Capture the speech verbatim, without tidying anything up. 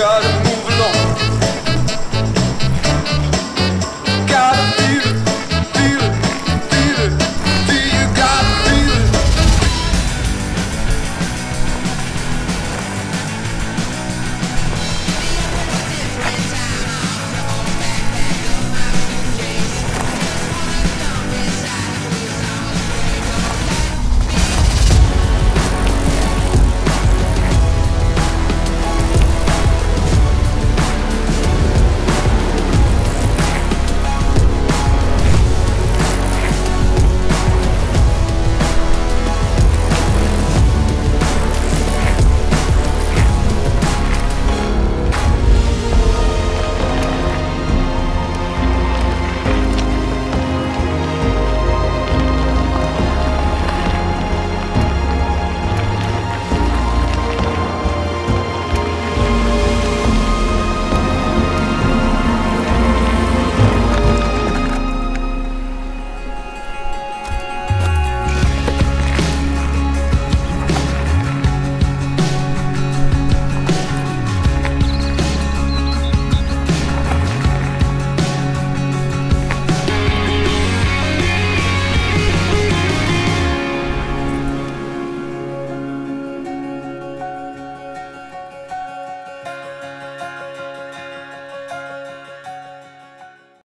God.